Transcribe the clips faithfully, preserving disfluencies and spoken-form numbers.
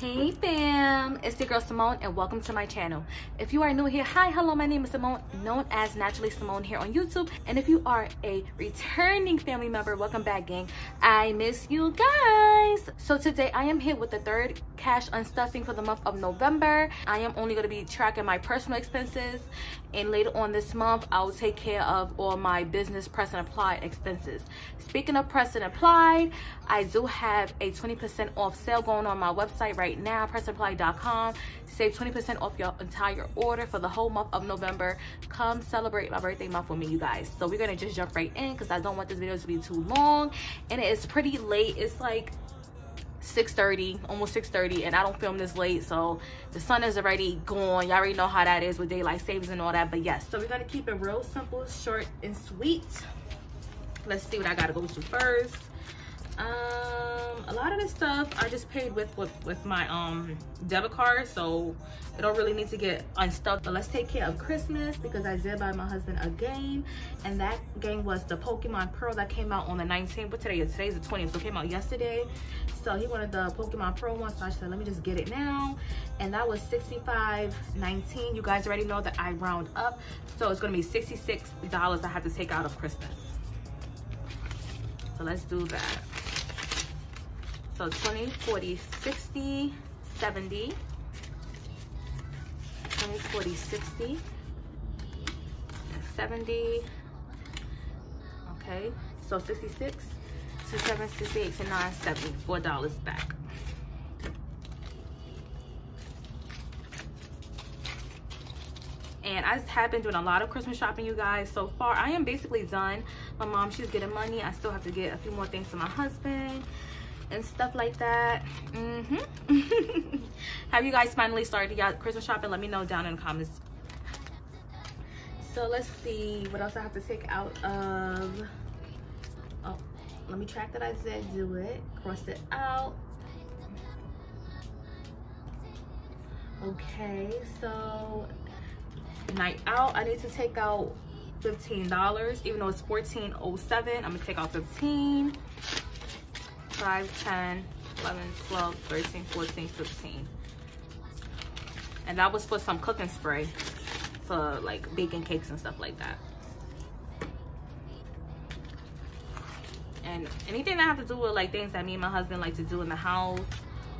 Hey fam, it's your girl Simone and welcome to my channel. If you are new here, hi, hello, my name is Simone, known as Naturally Simone here on YouTube. And if you are a returning family member, welcome back gang. I miss you guys. So today I am here with the third cash unstuffing for the month of November. I am only going to be tracking my personal expenses, and later on this month I will take care of all my business Pressed and Applied expenses. Speaking of Pressed and Applied, I do have a twenty percent off sale going on my website right now, pressed and applied dot com. Save twenty percent off your entire order for the whole month of November. Come celebrate my birthday month with me, you guys. So we're gonna just jump right in because I don't want this video to be too long, and it is pretty late. It's like six thirty, almost six thirty, and I don't film this late, so the sun is already gone. Y'all already know how that is with daylight savings and all that, but yes. So we're gonna keep it real simple, short, and sweet. Let's see what I gotta go to first. Um a lot of this stuff I just paid with with with my um debit card, so it don't really need to get unstuffed. But let's take care of Christmas, because I did buy my husband a game, and that game was the Pokemon Pearl that came out on the nineteenth, but today is today's the twentieth, so it came out yesterday. So he wanted the Pokemon Pearl one, so I said let me just get it now, and that was sixty-five nineteen. You guys already know that I round up, so it's gonna be sixty-six dollars I have to take out of Christmas. So let's do that. So twenty, forty, sixty, seventy. twenty, forty, sixty, seventy. Okay, so sixty-six, sixty-seven, sixty-eight, sixty-nine, seventy. four dollars back. And I have been doing a lot of Christmas shopping, you guys. So far, I am basically done. My mom, she's getting money. I still have to get a few more things for my husband and stuff like that. Mm-hmm. Have you guys finally started your Christmas shopping? Let me know down in the comments. So let's see what else I have to take out of. Oh, let me track that I did do it. Cross it out. Okay, so night out. I need to take out fifteen dollars, even though it's fourteen oh seven. I'm gonna take out fifteen. five, ten, eleven, twelve, thirteen, fourteen, fifteen. And that was for some cooking spray for like baking cakes and stuff like that. And anything that have to do with like things that me and my husband like to do in the house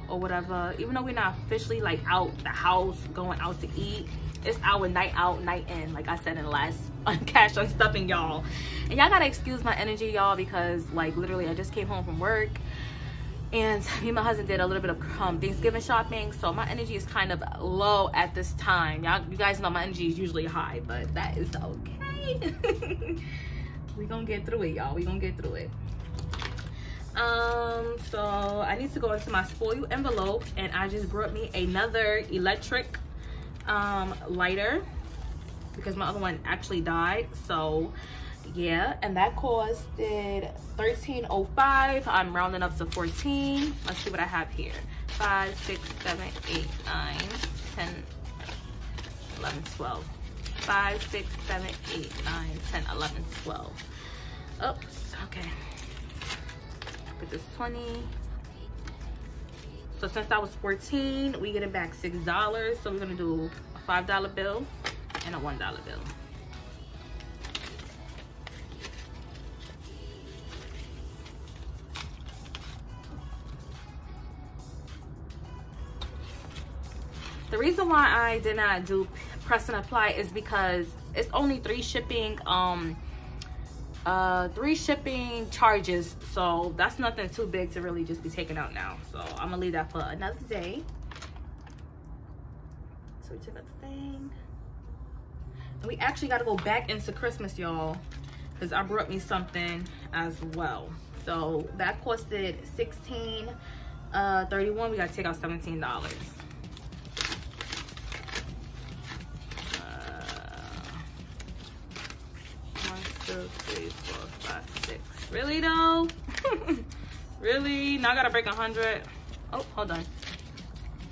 or whatever, even though we're not officially like out the house going out to eat, it's our night out, night in, like I said in the last cash unstuffing, y'all. And y'all gotta excuse my energy, y'all, because like literally I just came home from work, and me and my husband did a little bit of um, Thanksgiving shopping, so my energy is kind of low at this time. Y'all, you guys know my energy is usually high, but that is okay. We gonna get through it, y'all. We gonna get through it. Um, so I need to go into my spoil you envelope, and I just brought me another electric um lighter because my other one actually died. So yeah, and that costed thirteen oh five. I'm rounding up to fourteen. Let's see what I have here. Five, six, seven, eight, nine, ten, eleven, twelve. Five, six, seven, eight, nine, ten, eleven, twelve. Oops, okay, put this twenty. So since that was fourteen, we get it back six dollars. So we're gonna do a five dollar bill and a one dollar bill. The reason why I did not do Press and Apply is because it's only three shipping, um, uh, three shipping charges. So that's nothing too big to really just be taken out now. So I'm gonna leave that for another day. So we took out the thing. And we actually gotta go back into Christmas, y'all, because I brought me something as well. So that costed sixteen thirty-one. We gotta take out seventeen dollars. Uh, one, two, three, four, five, six. Really though? Really? Now I gotta break one hundred. Oh, hold on.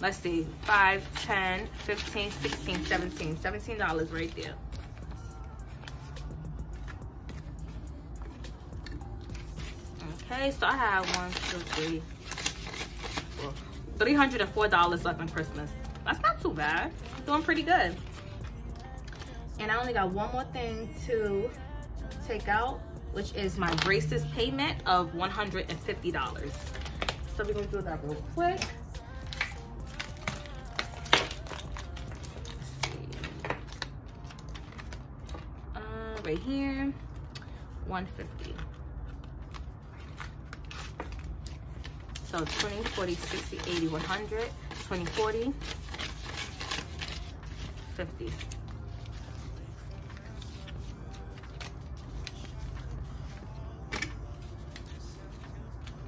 Let's see. five, ten, fifteen, sixteen, seventeen. seventeen dollars right there. Okay, so I have one, two, three, four, three hundred four dollars left on Christmas. That's not too bad. Doing pretty good. And I only got one more thing to take out, which is my braces payment of one hundred fifty dollars. So we're gonna do that real quick. Uh, right here, one hundred fifty. So twenty, forty, sixty, eighty, one hundred, twenty, forty, fifty.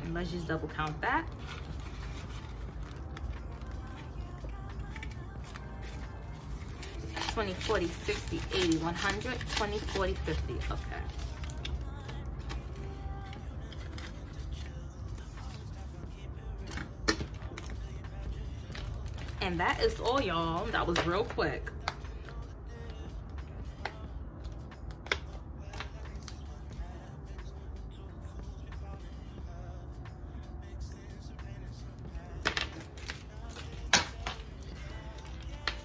And let's just double count that. twenty, forty, sixty, eighty, one hundred, twenty, forty, fifty, okay. And that is all, y'all. That was real quick.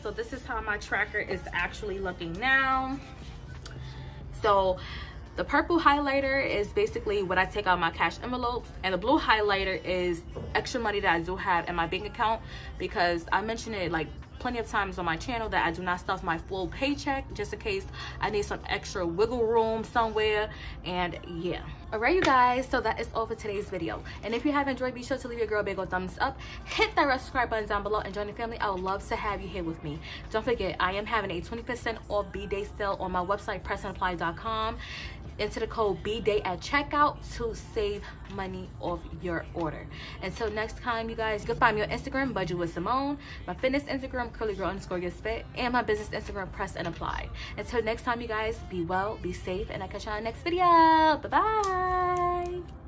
So this is how my tracker is actually looking now. So the purple highlighter is basically what I take out my cash envelopes, and the blue highlighter is extra money that I do have in my bank account, because I mentioned it like plenty of times on my channel that I do not stuff my full paycheck just in case I need some extra wiggle room somewhere. And yeah. All right, you guys, so that is all for today's video. And if you have enjoyed, be sure to leave your girl a big ol' thumbs up, hit that subscribe button down below, and join the family. I would love to have you here with me. Don't forget, I am having a twenty percent off B-Day sale on my website, pressed and applied dot com. Enter the code B-Day at checkout to save money off your order. Until next time, you guys, you can find me on Instagram, Budget with Simone, my fitness Instagram, Curly Girl underscore gets fit, and my business Instagram, Pressed and Applied. Until next time, you guys, be well, be safe, and I'll catch you on the next video. Bye-bye.